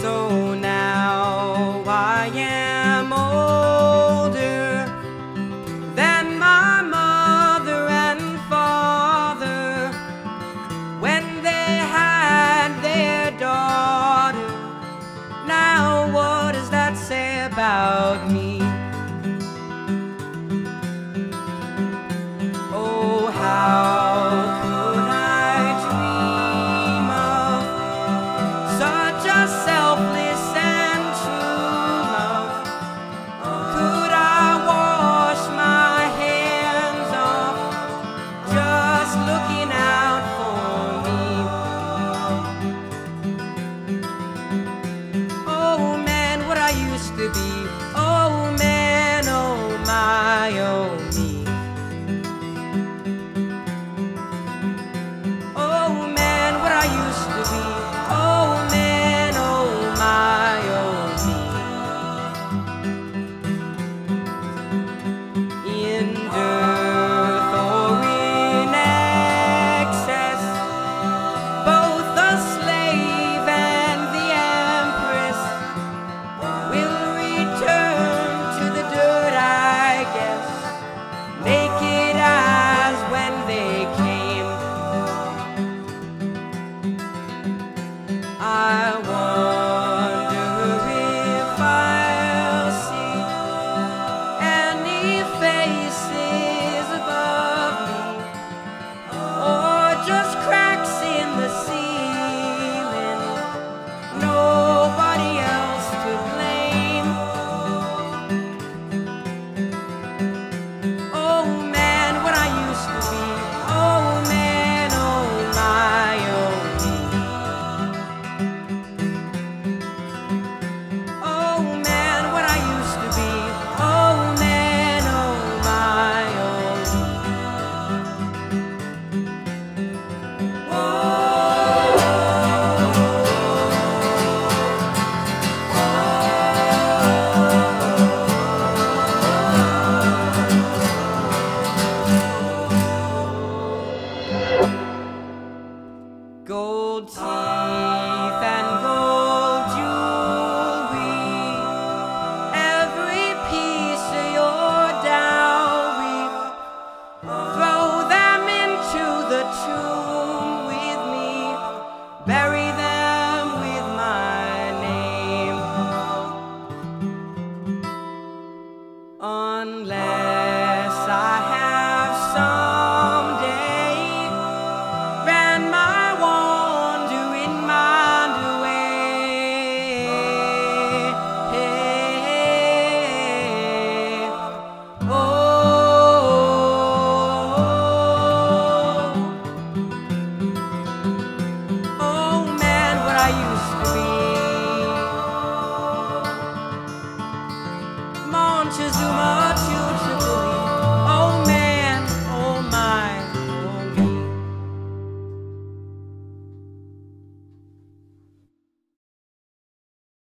So now I am older than my mother and father when they had their daughter. Now what does that say about me? Oh, how to be, oh man, oh my, oh me. Oh man, what I used to be, oh man, oh my, oh me. In dearth or in excess, both the slave and the empress will gold teeth and gold jewelry, every piece of your dowry, throw them into the tomb with me, bury them with my name. Unless